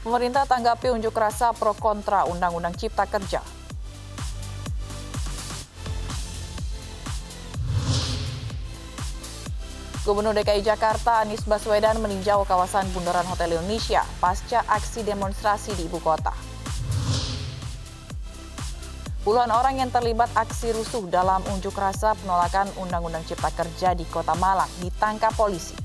Pemerintah tanggapi unjuk rasa pro kontra Undang-Undang Cipta Kerja. Gubernur DKI Jakarta Anies Baswedan meninjau kawasan Bundaran Hotel Indonesia pasca aksi demonstrasi di ibu kota. Puluhan orang yang terlibat aksi rusuh dalam unjuk rasa penolakan Undang-Undang Cipta Kerja di Kota Malang ditangkap polisi.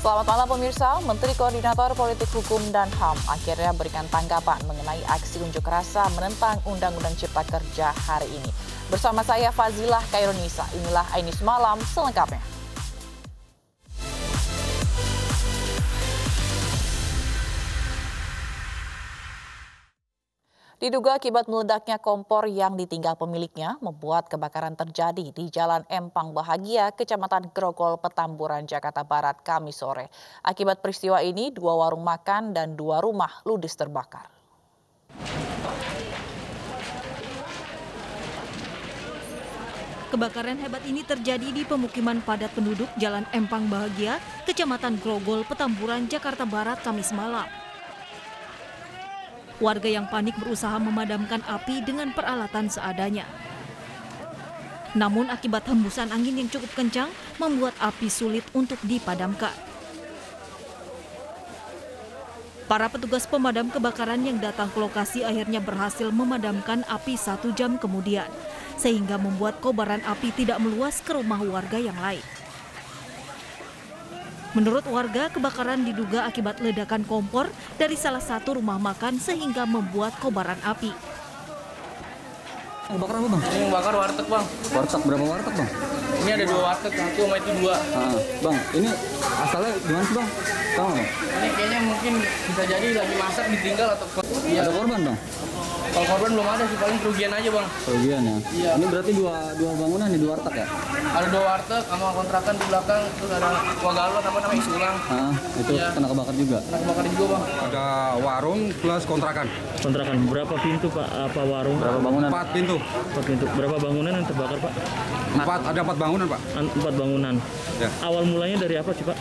Selamat malam pemirsa, Menteri Koordinator Politik Hukum dan HAM akhirnya berikan tanggapan mengenai aksi unjuk rasa menentang Undang-Undang Cipta Kerja hari ini. Bersama saya Fazilah Khairunisa, inilah iNews Malam selengkapnya. Diduga akibat meledaknya kompor yang ditinggal pemiliknya membuat kebakaran terjadi di Jalan Empang Bahagia, Kecamatan Grogol, Petamburan, Jakarta Barat, Kamis sore. Akibat peristiwa ini, 2 warung makan dan 2 rumah ludes terbakar. Kebakaran hebat ini terjadi di pemukiman padat penduduk Jalan Empang Bahagia, Kecamatan Grogol, Petamburan, Jakarta Barat, Kamis malam. Warga yang panik berusaha memadamkan api dengan peralatan seadanya. Namun akibat hembusan angin yang cukup kencang membuat api sulit untuk dipadamkan. Para petugas pemadam kebakaran yang datang ke lokasi akhirnya berhasil memadamkan api 1 jam kemudian, sehingga membuat kobaran api tidak meluas ke rumah warga yang lain. Menurut warga, kebakaran diduga akibat ledakan kompor dari salah satu rumah makan sehingga membuat kobaran api. Kebakaran apa, Bang? Ini membakar warteg, Bang. Warteg, berapa warteg, Bang? Ini ada 2 warteg, satu sama itu 2. Bang, ini asalnya gimana sih, Bang? Tahu nggak? Ini kayaknya mungkin bisa jadi lagi masak ditinggal atau... Ya. Ada korban, Bang? Kalau korban belum ada sih, paling kerugian aja, Bang. Kerugian ya? Iya. Ini berarti dua bangunan nih, 2 warteg ya? Ada 2 warteg sama kontrakan di belakang, terus ada wagalon apa namanya isi ulang. Itu ya. Kena kebakar juga? Kena kebakar juga, Bang. Ada warung plus kontrakan. Kontrakan, berapa pintu, Pak? Apa warung? Berapa bangunan? 4 pintu. Berapa bangunan yang terbakar, Pak? 4 bangunan, Pak. 4 bangunan. Ya. Awal mulanya dari apa sih, Pak?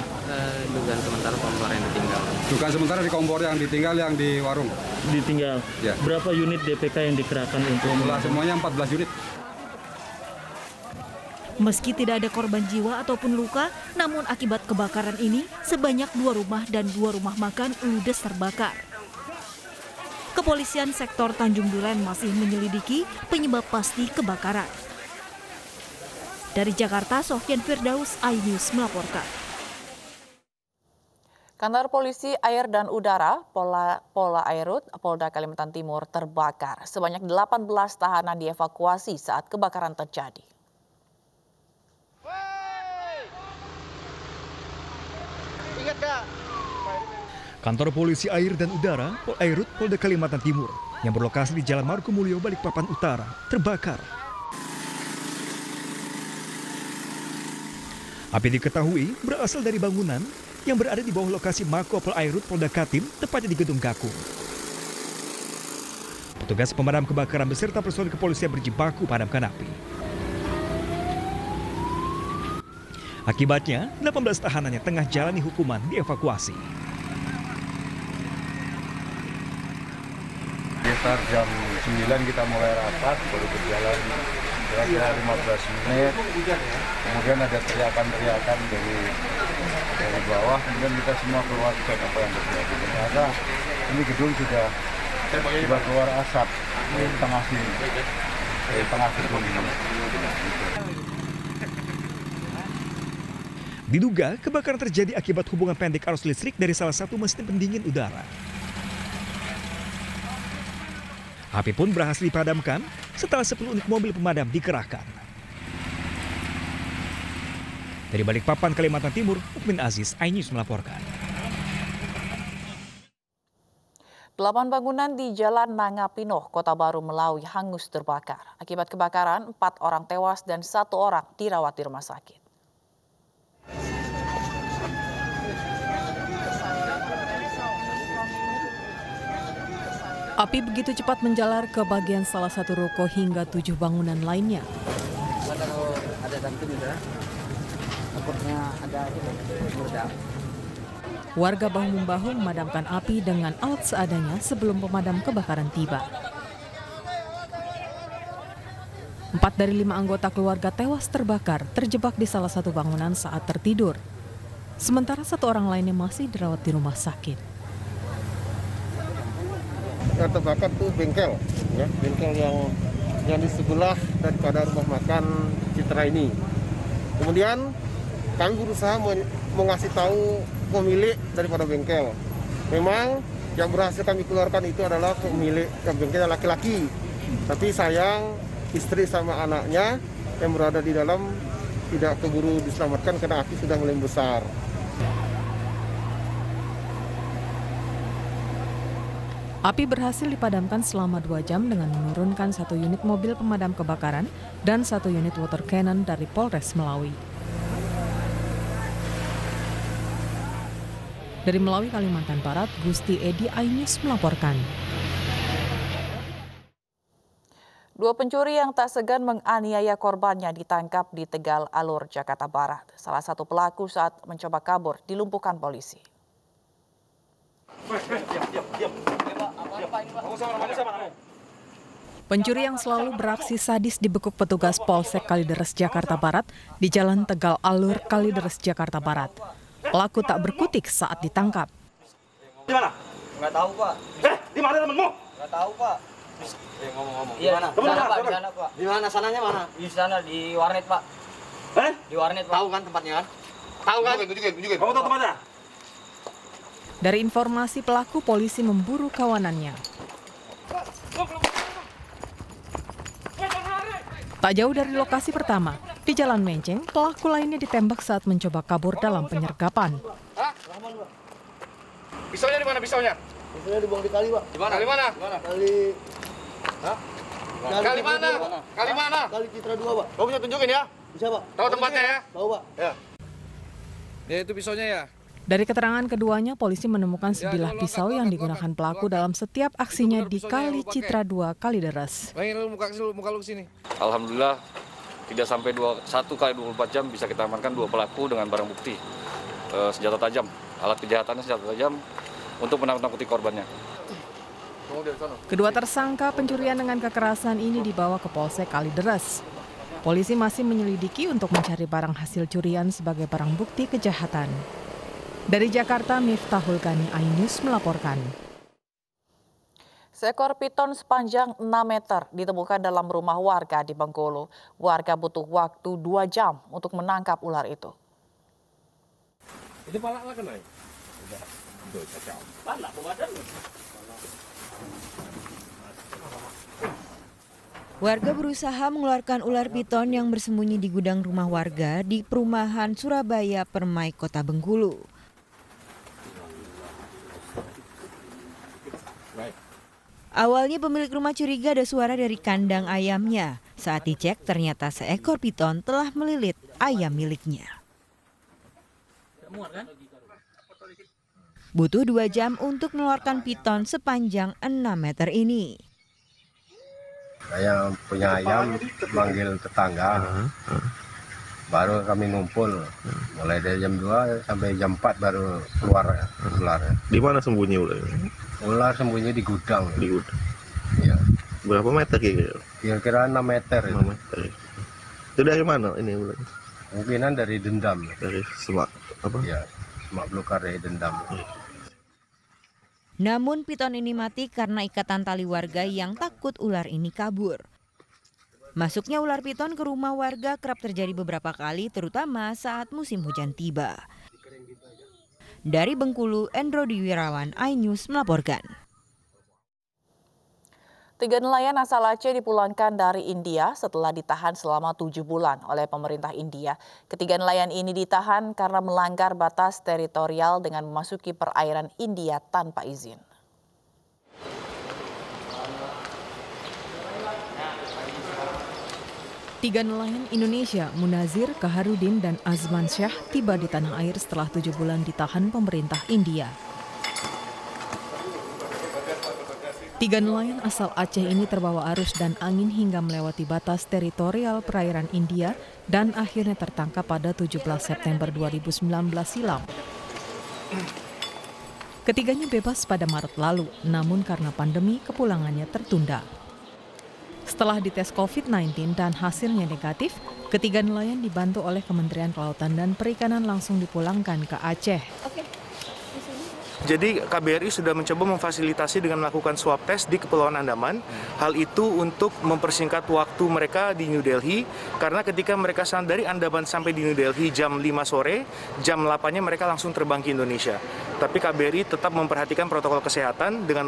Dugaan sementara kompor yang ditinggal. Dugaan sementara di kompor yang ditinggal yang di warung? Ditinggal. Ya. Berapa unit DPK yang dikerahkan untuk semuanya 14 unit. Meski tidak ada korban jiwa ataupun luka, namun akibat kebakaran ini sebanyak 2 rumah dan 2 rumah makan ludes terbakar. Kepolisian sektor Tanjung Duren masih menyelidiki penyebab pasti kebakaran. Dari Jakarta, Sofyan Firdaus, iNews melaporkan. Kantor Polisi Air dan Udara Polairud, Polda Kalimantan Timur terbakar. Sebanyak 18 tahanan dievakuasi saat kebakaran terjadi. Kantor Polisi Air dan Udara Polairud, Polda Kalimantan Timur yang berlokasi di Jalan Margomulyo, Balikpapan Utara terbakar. Api diketahui berasal dari bangunan yang berada di bawah lokasi Mako Polairud Polda Katim, tepatnya di Gedung Gakum. Petugas pemadam kebakaran beserta personil kepolisian berjibaku padamkan api. Akibatnya, 18 tahanan yang tengah jalani hukuman dievakuasi. Sekitar jam 9 kita mulai rapat, baru berjalan kira-kira 15 menit. Kemudian ada teriakan-teriakan dari bawah, kemudian kita semua keluar cek apa yang terjadi. Ternyata ini gedung sudah keluar asap di tengah gedung ini. Diduga kebakaran terjadi akibat hubungan pendek arus listrik dari salah satu mesin pendingin udara. Api pun berhasil dipadamkan setelah 10 unit mobil pemadam dikerahkan. Dari Balikpapan, Kalimantan Timur, Ukmin Aziz, iNews melaporkan. 8 bangunan di Jalan Nangapinoh, Kota Baru, Melawi hangus terbakar. Akibat kebakaran, 4 orang tewas dan 1 orang dirawat di rumah sakit. Api begitu cepat menjalar ke bagian salah satu ruko hingga 7 bangunan lainnya. Warga bahu-membahu memadamkan api dengan alat seadanya sebelum pemadam kebakaran tiba. 4 dari 5 anggota keluarga tewas terbakar terjebak di salah satu bangunan saat tertidur. Sementara satu orang lainnya masih dirawat di rumah sakit. Terbakar tuh bengkel, ya, bengkel yang di sebelah daripada rumah makan Citra ini. Kemudian kami berusaha mengasih tahu pemilik daripada bengkel. Memang yang berhasil kami keluarkan itu adalah pemilik bengkel laki-laki. Tapi sayang istri sama anaknya yang berada di dalam tidak keburu diselamatkan karena api sudah mulai besar. Api berhasil dipadamkan selama 2 jam dengan menurunkan 1 unit mobil pemadam kebakaran dan 1 unit water cannon dari Polres Melawi. Dari Melawi, Kalimantan Barat, Gusti Edy Ainyus melaporkan. 2 pencuri yang tak segan menganiaya korbannya ditangkap di Tegal Alur, Jakarta Barat. Salah satu pelaku saat mencoba kabur dilumpuhkan polisi. Pencuri yang selalu beraksi sadis dibekuk petugas Polsek Kalideres Jakarta Barat di Jalan Tegal Alur Kalideres Jakarta Barat. Pelaku tak berkutik saat ditangkap. Di mana? Enggak tahu, Pak. Di mana temanmu? Enggak tahu, Pak. Ngomong-ngomong. Di mana? Di mana, Pak? Di mana sananya mana? Di sana di warnet, Pak. Di warnet, Pak. Tahu kan tempatnya kan? Tahu kan? Tunjukin. Kamu tahu tempatnya? Dari informasi pelaku, polisi memburu kawanannya. Tak jauh dari lokasi pertama, di Jalan Menceng, pelaku lainnya ditembak saat mencoba kabur dalam penyergapan. Pisaunya di mana pisaunya? Pisaunya dibuang di kali, Pak. Di mana? Kali mana? Kali mana? Kali Citra 2, Pak. Kamu bisa tunjukin ya? Bisa, Pak. Tahu tempatnya ya? Tahu, Pak. Ya. Ya itu pisaunya ya? Dari keterangan keduanya, polisi menemukan sebilah pisau yang digunakan pelaku dalam setiap aksinya di Kali Citra 2 Kalideres. Alhamdulillah, tidak sampai 1 kali 24 jam bisa kita amankan 2 pelaku dengan barang bukti senjata tajam. Alat kejahatannya senjata tajam untuk menakut-nakuti korbannya. Kedua tersangka pencurian dengan kekerasan ini dibawa ke Polsek Kalideres. Polisi masih menyelidiki untuk mencari barang hasil curian sebagai barang bukti kejahatan. Dari Jakarta, Miftahul Gani iNews melaporkan. Seekor piton sepanjang 6 meter ditemukan dalam rumah warga di Bengkulu. Warga butuh waktu 2 jam untuk menangkap ular itu. Itu palak kena ya? Palak pemadam. Warga berusaha mengeluarkan ular piton yang bersembunyi di gudang rumah warga di perumahan Surabaya Permai, Kota Bengkulu. Awalnya pemilik rumah curiga ada suara dari kandang ayamnya. Saat dicek ternyata seekor piton telah melilit ayam miliknya. Butuh 2 jam untuk mengeluarkan piton sepanjang 6 meter ini. Saya punya ayam, manggil tetangga. Baru kami ngumpul. Mulai dari jam 2 sampai jam 4 baru keluar ular. Di mana sembunyi ularnya? Ular sembunyi di gudang. Di gudang. Ya. Berapa meter kira-kira? Kira-kira 6 meter. 6 meter. Itu dari mana ini ular? Mungkinan dari dendam. Dari semak apa? Ya, semak belukar dari dendam. Ya. Namun piton ini mati karena ikatan tali warga yang takut ular ini kabur. Masuknya ular piton ke rumah warga kerap terjadi beberapa kali, terutama saat musim hujan tiba. Dari Bengkulu, Endro Diwirawan, iNews melaporkan. 3 nelayan asal Aceh dipulangkan dari India setelah ditahan selama 7 bulan oleh pemerintah India. Ketiga nelayan ini ditahan karena melanggar batas teritorial dengan memasuki perairan India tanpa izin. Tiga nelayan Indonesia, Munazir, Kaharudin, dan Azman Syah tiba di tanah air setelah 7 bulan ditahan pemerintah India. Tiga nelayan asal Aceh ini terbawa arus dan angin hingga melewati batas teritorial perairan India dan akhirnya tertangkap pada 17 September 2019 silam. Ketiganya bebas pada Maret lalu, namun karena pandemi kepulangannya tertunda. Setelah dites COVID-19 dan hasilnya negatif, ketiga nelayan dibantu oleh Kementerian Kelautan dan Perikanan langsung dipulangkan ke Aceh. Jadi KBRI sudah mencoba memfasilitasi dengan melakukan swab test di Kepulauan Andaman. Hal itu untuk mempersingkat waktu mereka di New Delhi, karena ketika mereka dari Andaman sampai di New Delhi jam 5 sore, jam 8-nya mereka langsung terbang ke Indonesia. Tapi KBRI tetap memperhatikan protokol kesehatan dengan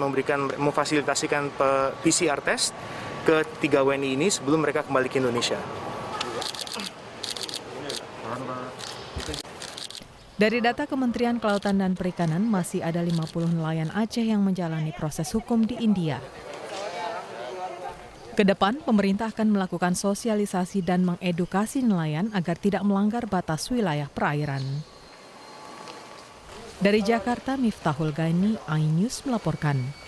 memfasilitasikan PCR test ke 3 WNI ini sebelum mereka kembali ke Indonesia. Dari data Kementerian Kelautan dan Perikanan, masih ada 50 nelayan Aceh yang menjalani proses hukum di India. Kedepan, pemerintah akan melakukan sosialisasi dan mengedukasi nelayan agar tidak melanggar batas wilayah perairan. Dari Jakarta, Miftahul Gani, iNews melaporkan.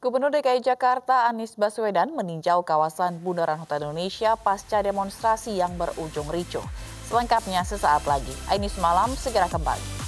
Gubernur DKI Jakarta Anies Baswedan meninjau kawasan Bundaran Hotel Indonesia pasca demonstrasi yang berujung ricuh. Selengkapnya sesaat lagi. iNews Malam segera kembali.